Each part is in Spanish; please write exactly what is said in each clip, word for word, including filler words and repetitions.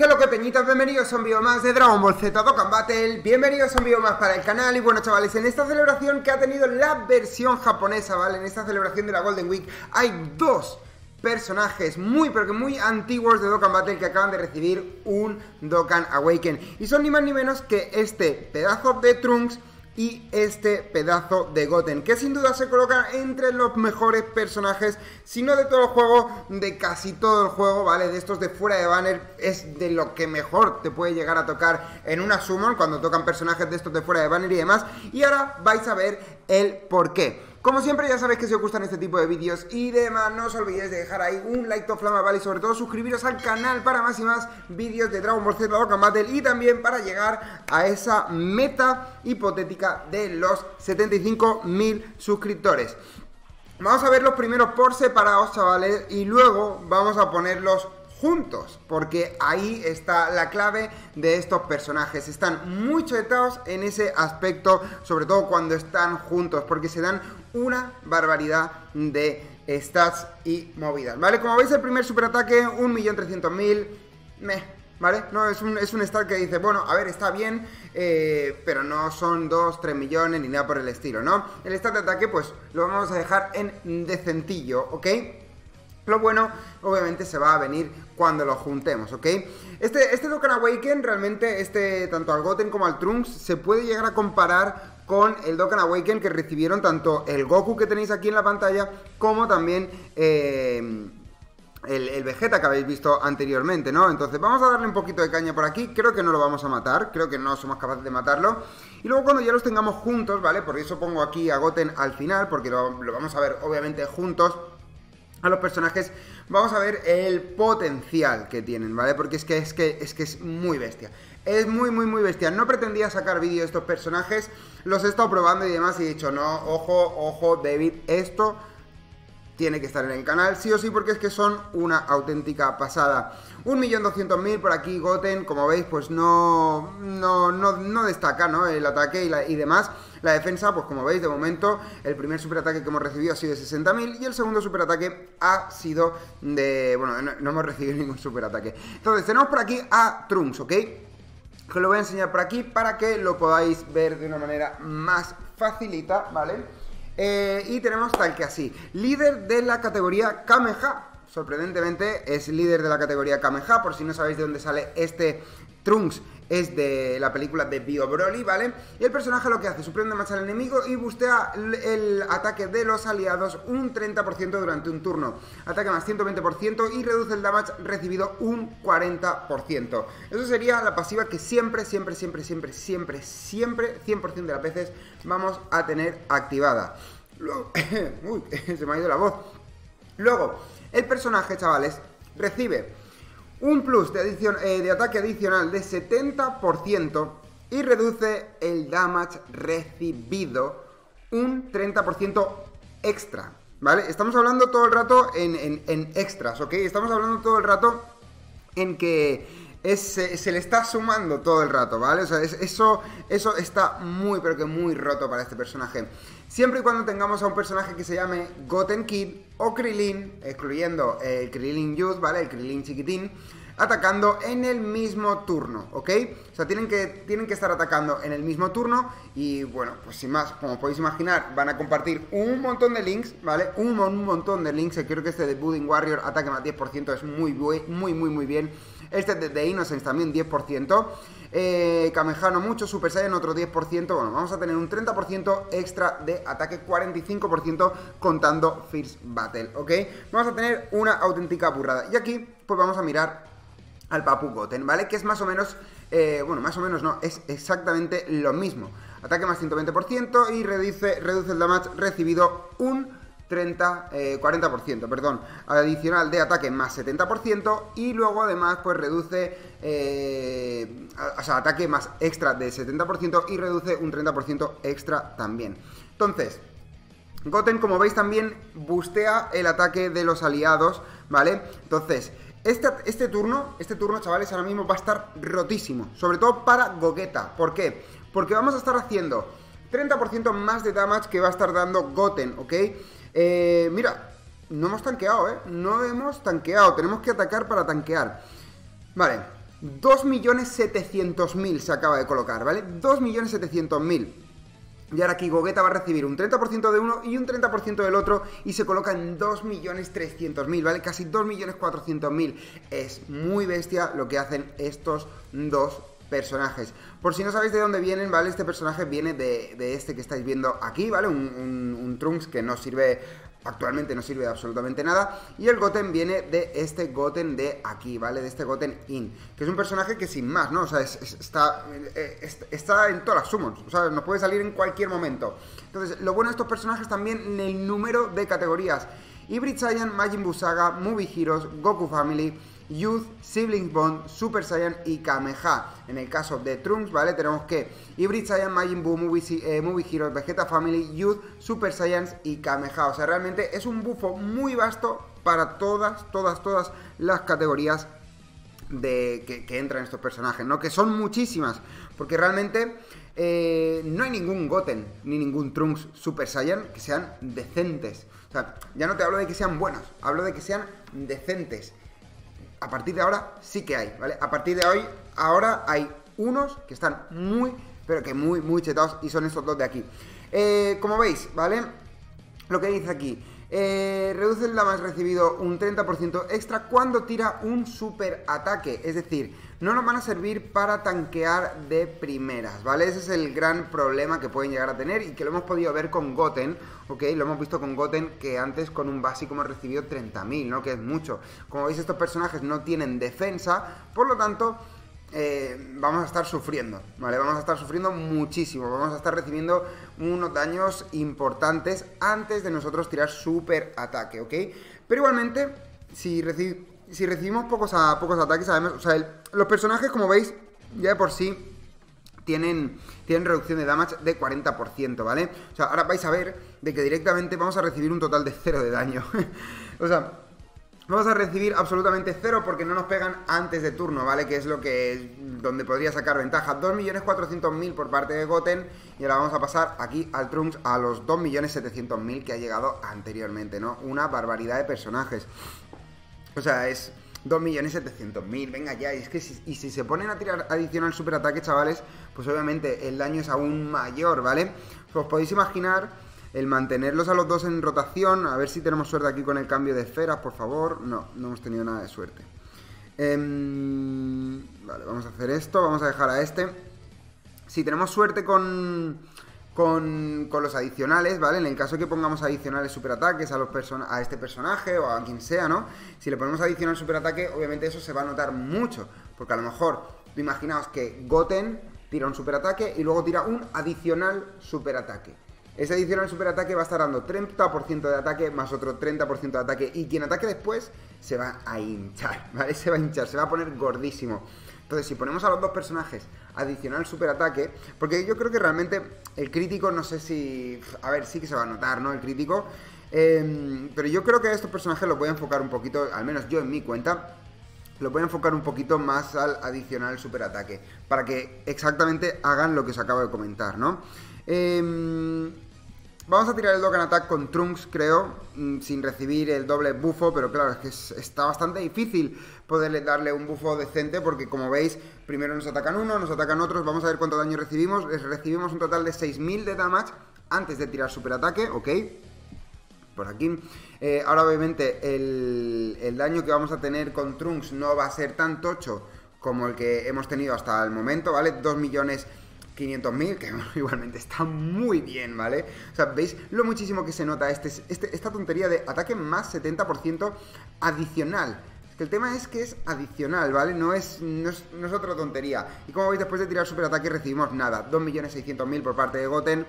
¿Qué es lo que, peñitas? Bienvenidos a un vídeo más de Dragon Ball Z Dokkan Battle. Bienvenidos a un vídeo más para el canal. Y bueno, chavales, en esta celebración que ha tenido la versión japonesa, ¿vale? En esta celebración de la Golden Week hay dos personajes muy, pero que muy antiguos de Dokkan Battle que acaban de recibir un Dokkan Awaken. Y son ni más ni menos que este pedazo de Trunks y este pedazo de Goten, que sin duda se coloca entre los mejores personajes, si no de todo el juego, de casi todo el juego, ¿vale? De estos de fuera de banner, es de lo que mejor te puede llegar a tocar en una summon, cuando tocan personajes de estos de fuera de banner y demás. Y ahora vais a ver el porqué. Como siempre, ya sabéis que si os gustan este tipo de vídeos y demás, no os olvidéis de dejar ahí un like to flama, ¿vale? Y sobre todo suscribiros al canal para más y más vídeos de Dragon Ball Z Dokkan Battle, y también para llegar a esa meta hipotética de los setenta y cinco mil suscriptores. Vamos a ver los primeros por separados, chavales, y luego vamos a ponerlos juntos, porque ahí está la clave de estos personajes. Están muy chetados en ese aspecto, sobre todo cuando están juntos, porque se dan una barbaridad de stats y movidas, ¿vale? Como veis, el primer superataque, un millón trescientos mil, meh, ¿vale? No, es un, es un stat que dice, bueno, a ver, está bien, eh, pero no son dos, tres millones ni nada por el estilo, ¿no? El stat de ataque, pues, lo vamos a dejar en decentillo, ¿ok? Lo bueno, obviamente, se va a venir cuando lo juntemos, ¿ok? Este, este Dokkan Awaken, realmente, este, tanto al Goten como al Trunks, se puede llegar a comparar con el Dokkan Awaken que recibieron tanto el Goku que tenéis aquí en la pantalla, como también eh, el, el Vegeta que habéis visto anteriormente, ¿no? Entonces, vamos a darle un poquito de caña por aquí. Creo que no lo vamos a matar, creo que no somos capaces de matarlo. Y luego cuando ya los tengamos juntos, ¿vale? Por eso pongo aquí a Goten al final, porque lo, lo vamos a ver, obviamente, juntos a los personajes, vamos a ver el potencial que tienen, ¿vale? Porque es que es que es que es muy bestia. Es muy, muy, muy bestia. No pretendía sacar vídeo de estos personajes, los he estado probando y demás, y he dicho, no, ojo, ojo, David, esto tiene que estar en el canal, sí o sí, porque es que son una auténtica pasada. un millón doscientos mil por aquí, Goten, como veis, pues no, no, no, no destaca, ¿no? El ataque y, la, y demás. La defensa, pues como veis, de momento, el primer superataque que hemos recibido ha sido de sesenta mil y el segundo superataque ha sido de... Bueno, no, no hemos recibido ningún superataque. Entonces, tenemos por aquí a Trunks, ¿ok? Que lo voy a enseñar por aquí para que lo podáis ver de una manera más facilita, ¿vale? Eh, y tenemos tal que así. Líder de la categoría Kamehameha. Sorprendentemente es líder de la categoría Kamehameha, por si no sabéis de dónde sale este Trunks, es de la película de Bio Broly, ¿vale? Y el personaje lo que hace, suprime más al enemigo y bustea el ataque de los aliados un treinta por ciento durante un turno. Ataque más ciento veinte por ciento y reduce el damage recibido un cuarenta por ciento. Eso sería la pasiva que siempre, siempre, siempre, siempre, siempre, siempre, cien por ciento de las veces vamos a tener activada. Luego, uy, se me ha ido la voz. Luego, el personaje, chavales, recibe un plus de, adicion, eh, de ataque adicional de setenta por ciento y reduce el damage recibido un treinta por ciento extra, ¿vale? Estamos hablando todo el rato en, en, en extras, ¿ok? Estamos hablando todo el rato en que es, se, se le está sumando todo el rato, ¿vale? O sea, es, eso, eso está muy, pero que muy roto para este personaje. Siempre y cuando tengamos a un personaje que se llame Goten Kid o Krilin, excluyendo el Krilin Youth, ¿vale? El Krilin chiquitín, atacando en el mismo turno, ¿ok? O sea, tienen que, tienen que estar atacando en el mismo turno y, bueno, pues sin más, como podéis imaginar, van a compartir un montón de links, ¿vale? Un, un montón de links. Creo que este de Budding Warrior, ataque más diez por ciento, es muy, muy, muy, muy bien. Este de, de Innocence también, diez por ciento. Eh, Kamehano mucho, Super Saiyan otro diez por ciento. Bueno, vamos a tener un treinta por ciento extra de ataque, cuarenta y cinco por ciento contando First Battle, ¿ok? Vamos a tener una auténtica burrada. Y aquí, pues vamos a mirar al Papu Goten, ¿vale? Que es más o menos... Eh, bueno, más o menos no, es exactamente lo mismo. Ataque más ciento veinte por ciento y reduce, reduce el damage recibido un... treinta, eh, cuarenta por ciento, perdón, adicional de ataque más setenta por ciento y luego además pues reduce, eh, o sea, ataque más extra de setenta por ciento y reduce un treinta por ciento extra también. Entonces, Goten, como veis, también bustea el ataque de los aliados, ¿vale? Entonces, este, este turno, este turno, chavales, ahora mismo va a estar rotísimo, sobre todo para Gogeta. ¿Por qué? Porque vamos a estar haciendo treinta por ciento más de damage que va a estar dando Goten, ¿ok? Eh, mira, no hemos tanqueado, ¿eh? No hemos tanqueado, tenemos que atacar para tanquear. Vale, dos millones setecientos mil se acaba de colocar, ¿vale? dos millones setecientos mil. Y ahora aquí Gogeta va a recibir un treinta por ciento de uno y un treinta por ciento del otro y se coloca en dos millones trescientos mil, ¿vale? Casi dos millones cuatrocientos mil. Es muy bestia lo que hacen estos dos personajes. Por si no sabéis de dónde vienen, ¿vale? Este personaje viene de, de este que estáis viendo aquí, ¿vale? Un, un, un Trunks que no sirve... Actualmente no sirve de absolutamente nada. Y el Goten viene de este Goten de aquí, ¿vale? De este Goten In, que es un personaje que sin más, ¿no? O sea, es, es, está, es, está en todas las summons. O sea, nos puede salir en cualquier momento. Entonces, lo bueno de estos personajes también en el número de categorías: Hybrid Saiyan, Majin Buu Saga, Movie Heroes, Goku Family, Youth, Siblings Bond, Super Saiyan y Kamehameha. En el caso de Trunks, ¿vale? Tenemos que Hybrid Saiyan, Majin Buu, Movie, eh, Movie Heroes, Vegeta Family, Youth, Super Saiyans y Kamehameha. O sea, realmente es un bufo muy vasto para todas, todas, todas las categorías de que, que entran estos personajes, ¿no? Que son muchísimas, porque realmente eh, no hay ningún Goten ni ningún Trunks Super Saiyan que sean decentes. O sea, ya no te hablo de que sean buenos, hablo de que sean decentes. A partir de ahora sí que hay, ¿vale? A partir de hoy, ahora hay unos que están muy, pero que muy, muy chetados, y son estos dos de aquí. Eh, como veis, ¿vale? Lo que dice aquí, eh, reduce el damage recibido un treinta por ciento extra cuando tira un super ataque. Es decir, no nos van a servir para tanquear de primeras, ¿vale? Ese es el gran problema que pueden llegar a tener y que lo hemos podido ver con Goten, ¿ok? Lo hemos visto con Goten, que antes con un básico hemos recibido treinta mil, ¿no? Que es mucho. Como veis, estos personajes no tienen defensa, por lo tanto... Eh, vamos a estar sufriendo, ¿vale? Vamos a estar sufriendo muchísimo, vamos a estar recibiendo unos daños importantes antes de nosotros tirar super ataque, ¿ok? Pero igualmente, si, reci si recibimos pocos, a pocos ataques, sabemos, o sea, el, los personajes, como veis, ya de por sí tienen, tienen reducción de damage de cuarenta por ciento, ¿vale? O sea, ahora vais a ver de que directamente vamos a recibir un total de cero de daño. O sea... Vamos a recibir absolutamente cero porque no nos pegan antes de turno, ¿vale? Que es lo que es donde podría sacar ventaja. dos millones cuatrocientos mil por parte de Goten. Y ahora vamos a pasar aquí al Trunks a los dos millones setecientos mil que ha llegado anteriormente, ¿no? Una barbaridad de personajes. O sea, es dos millones setecientos mil, venga ya. Y es que si, y si se ponen a tirar adicional superataque, chavales, pues obviamente el daño es aún mayor, ¿vale? Os podéis imaginar... El mantenerlos a los dos en rotación. A ver si tenemos suerte aquí con el cambio de esferas, por favor. No, no hemos tenido nada de suerte. eh, Vale, vamos a hacer esto. Vamos a dejar a este. Si tenemos suerte con, con, con los adicionales, ¿vale? En el caso que pongamos adicionales superataques a, los a este personaje o a quien sea, ¿no? Si le ponemos adicional superataque, obviamente eso se va a notar mucho. Porque a lo mejor, imaginaos que Goten tira un superataque y luego tira un adicional superataque. Ese adicional superataque va a estar dando treinta por ciento de ataque más otro treinta por ciento de ataque. Y quien ataque después se va a hinchar, ¿vale? Se va a hinchar, se va a poner gordísimo. Entonces, si ponemos a los dos personajes adicional superataque... Porque yo creo que realmente el crítico, no sé si... A ver, sí que se va a notar, ¿no? El crítico. Eh, pero yo creo que a estos personajes los voy a enfocar un poquito, al menos yo en mi cuenta... Lo voy a enfocar un poquito más al adicional superataque. Para que exactamente hagan lo que os acabo de comentar, ¿no? Eh... Vamos a tirar el Dokkan Attack con Trunks, creo, sin recibir el doble bufo, pero claro, es que es, está bastante difícil poderle darle un bufo decente, porque como veis, primero nos atacan uno, nos atacan otros, vamos a ver cuánto daño recibimos, recibimos un total de seis mil de damage antes de tirar superataque, ok, por aquí. Eh, ahora obviamente el, el daño que vamos a tener con Trunks no va a ser tan tocho como el que hemos tenido hasta el momento, ¿vale? dos millones quinientos mil, que bueno, igualmente está muy bien, ¿vale? O sea, ¿veis lo muchísimo que se nota este, este, esta tontería de ataque más setenta por ciento adicional? Es que el tema es que es adicional, ¿vale? No es, no es, no es otra tontería. Y como veis, después de tirar superataque recibimos nada. dos millones seiscientos mil por parte de Goten.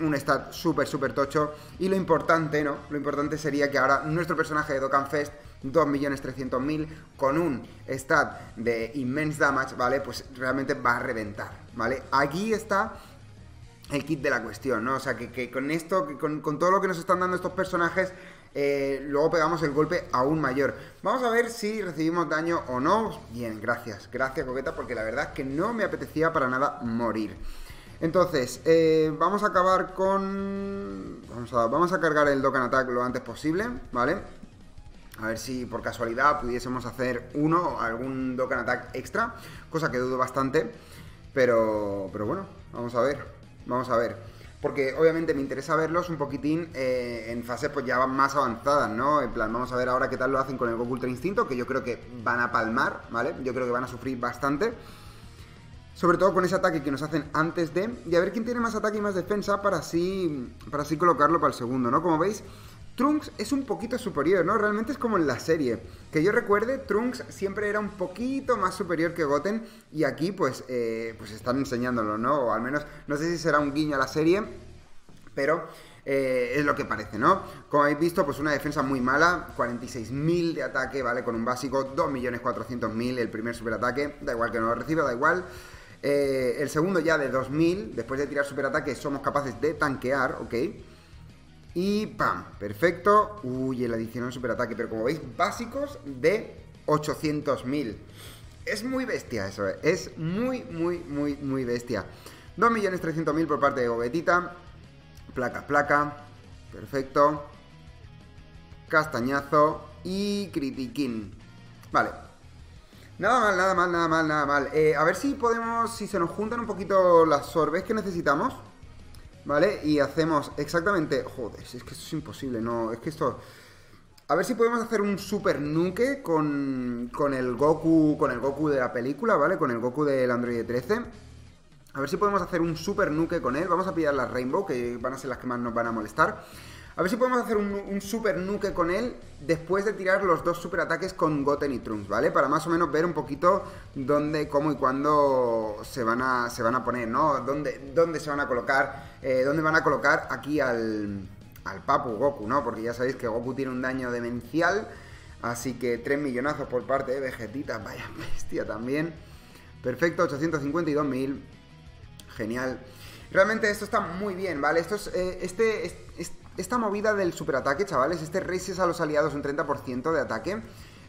Un stat súper, súper tocho. Y lo importante, ¿no? Lo importante sería que ahora nuestro personaje de Dokkan Fest, dos millones trescientos mil, con un stat de immense damage, ¿vale? Pues realmente va a reventar, ¿vale? Aquí está el kit de la cuestión, ¿no? O sea, que, que con esto, que con, con todo lo que nos están dando estos personajes, eh, luego pegamos el golpe aún mayor. Vamos a ver si recibimos daño o no. Bien, gracias, gracias, Gogeta, porque la verdad es que no me apetecía para nada morir. Entonces, eh, vamos a acabar con... Vamos a, vamos a cargar el Dokkan Attack lo antes posible, ¿vale? A ver si por casualidad pudiésemos hacer uno o algún Dokkan Attack extra, cosa que dudo bastante, pero, pero bueno, vamos a ver, vamos a ver. Porque obviamente me interesa verlos un poquitín eh, en fases pues ya más avanzadas, ¿no? En plan, vamos a ver ahora qué tal lo hacen con el Goku Ultra Instinto, que yo creo que van a palmar, ¿vale? Yo creo que van a sufrir bastante. Sobre todo con ese ataque que nos hacen antes de... Y a ver quién tiene más ataque y más defensa para así, para así colocarlo para el segundo, ¿no? Como veis, Trunks es un poquito superior, ¿no? Realmente es como en la serie. Que yo recuerde, Trunks siempre era un poquito más superior que Goten. Y aquí, pues, eh, pues están enseñándolo, ¿no? O al menos, no sé si será un guiño a la serie, pero eh, es lo que parece, ¿no? Como habéis visto, pues una defensa muy mala. cuarenta y seis mil de ataque, ¿vale? Con un básico, dos millones cuatrocientos mil el primer superataque. Da igual que no lo reciba, da igual. Eh, el segundo ya de dos mil, después de tirar superataque, somos capaces de tanquear, ¿ok? Y ¡pam! Perfecto. Uy, el adicional superataque. Pero como veis, básicos de ochocientos mil. Es muy bestia eso, ¿eh? Es muy, muy, muy, muy bestia. dos millones trescientos mil por parte de Gogeta. Placa, placa. Perfecto. Castañazo. Y critiquín. Vale. Nada mal, nada mal, nada mal, nada mal. Eh, a ver si podemos, si se nos juntan un poquito las sorbes que necesitamos. ¿Vale? Y hacemos exactamente... Joder, es que esto es imposible, no... Es que esto... A ver si podemos hacer un super nuke con, con el Goku... Con el Goku de la película, ¿vale? Con el Goku del Android trece. A ver si podemos hacer un super nuke con él. Vamos a pillar las Rainbow, que van a ser las que más nos van a molestar. A ver si podemos hacer un, un super nuke con él después de tirar los dos super ataques con Goten y Trunks, ¿vale? Para más o menos ver un poquito dónde, cómo y cuándo se van a, se van a poner, ¿no? Dónde, dónde se van a colocar, eh, dónde van a colocar aquí al, al Papu Goku, ¿no? Porque ya sabéis que Goku tiene un daño demencial, así que tres millonazos por parte de Vegetita, vaya bestia también. Perfecto, ochocientos cincuenta y dos mil, genial. Realmente esto está muy bien, ¿vale? Esto es, eh, este... este Esta movida del superataque, chavales, este raises a los aliados un treinta por ciento de ataque,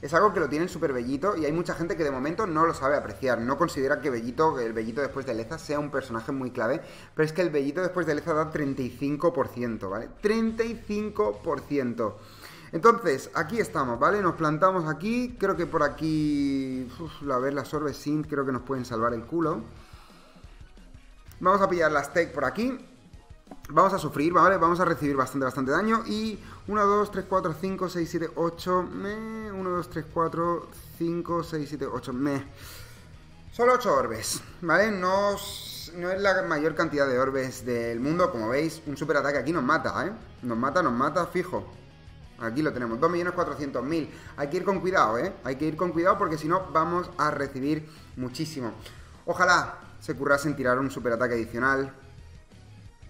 es algo que lo tiene el Super Bellito y hay mucha gente que de momento no lo sabe apreciar, no considera que Bellito, el Bellito después de Leza sea un personaje muy clave, pero es que el Bellito después de Leza da treinta y cinco por ciento, ¿vale? treinta y cinco por ciento. Entonces, aquí estamos, ¿vale? Nos plantamos aquí, creo que por aquí, uf, a ver, las Orbe Synth creo que nos pueden salvar el culo. Vamos a pillar las Tech por aquí. Vamos a sufrir, ¿vale? Vamos a recibir bastante, bastante daño. Y uno, dos, tres, cuatro, cinco, seis, siete, ocho. Me. uno, dos, tres, cuatro, cinco, seis, siete, ocho. Me. Solo ocho orbes, ¿vale? No, no es la mayor cantidad de orbes del mundo. Como veis, un superataque aquí nos mata, ¿eh? Nos mata, nos mata, fijo. Aquí lo tenemos, dos millones cuatrocientos mil. Hay que ir con cuidado, ¿eh? Hay que ir con cuidado porque si no vamos a recibir muchísimo. Ojalá se currasen tirar un superataque adicional.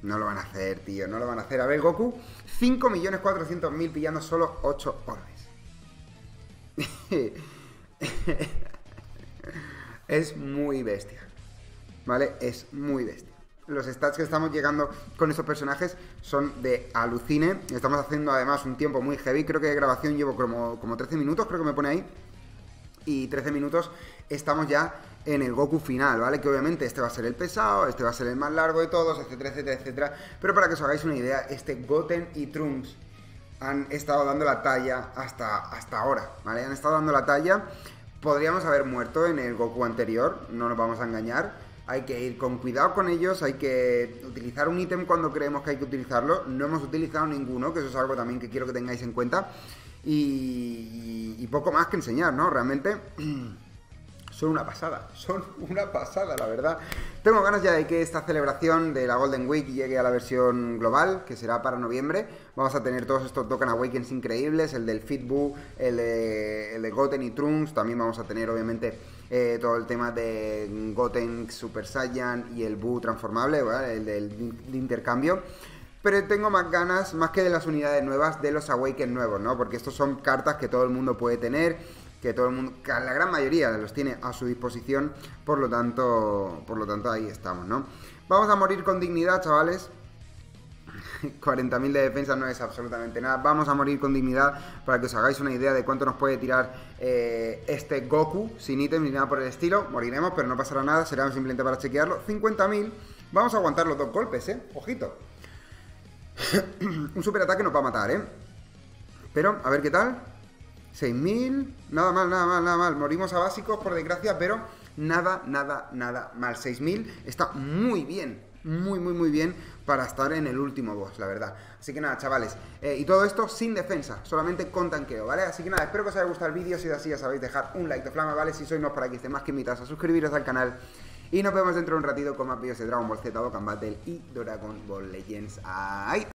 No lo van a hacer, tío, no lo van a hacer. A ver, Goku, cinco millones cuatrocientos mil pillando solo ocho orbes. Es muy bestia, ¿vale? Es muy bestia. Los stats que estamos llegando con estos personajes son de alucine. Estamos haciendo además un tiempo muy heavy. Creo que de grabación llevo como, como trece minutos, creo que me pone ahí. Y trece minutos estamos ya en el Goku final, ¿vale? Que obviamente este va a ser el pesado, este va a ser el más largo de todos, etcétera, etcétera, etcétera. Pero para que os hagáis una idea, este Goten y Trunks han estado dando la talla hasta, hasta ahora, ¿vale? Han estado dando la talla. Podríamos haber muerto en el Goku anterior, no nos vamos a engañar. Hay que ir con cuidado con ellos, hay que utilizar un ítem cuando creemos que hay que utilizarlo. No hemos utilizado ninguno, que eso es algo también que quiero que tengáis en cuenta. Y, y poco más que enseñar, ¿no? Realmente son una pasada, son una pasada, la verdad. Tengo ganas ya de que esta celebración de la Golden Week llegue a la versión global, que será para noviembre. Vamos a tener todos estos Dokkan Awakens increíbles, el del Fitbu, el de, el de Goten y Trunks. También vamos a tener, obviamente, eh, todo el tema de Goten Super Saiyan y el Buu transformable, ¿vale? El del de intercambio. Pero tengo más ganas, más que de las unidades nuevas, de los Awaken nuevos, ¿no? Porque estos son cartas que todo el mundo puede tener, que todo el mundo, que la gran mayoría los tiene a su disposición, por lo tanto, por lo tanto ahí estamos, ¿no? Vamos a morir con dignidad, chavales. cuarenta mil de defensa no es absolutamente nada. Vamos a morir con dignidad para que os hagáis una idea de cuánto nos puede tirar eh, este Goku, sin ítem ni nada por el estilo. Moriremos, pero no pasará nada, será simplemente para chequearlo. cincuenta mil, vamos a aguantar los dos golpes, ¿eh? Ojito. Un superataque nos va a matar, ¿eh? Pero, a ver qué tal. seis mil, nada mal, nada mal, nada mal. Morimos a básicos, por desgracia, pero nada, nada, nada mal. seis mil está muy bien, muy, muy, muy bien para estar en el último boss, la verdad. Así que nada, chavales, eh, y todo esto sin defensa, solamente con tanqueo, ¿vale? Así que nada, espero que os haya gustado el vídeo. Si es así, ya sabéis, dejar un like de flama, ¿vale? Si sois nuevos por aquí, estéis más que invitados a suscribiros al canal. Y nos vemos dentro de un ratito con más vídeos de Dragon Ball Z, Dokkan Battle y Dragon Ball Legends. ¡Ay!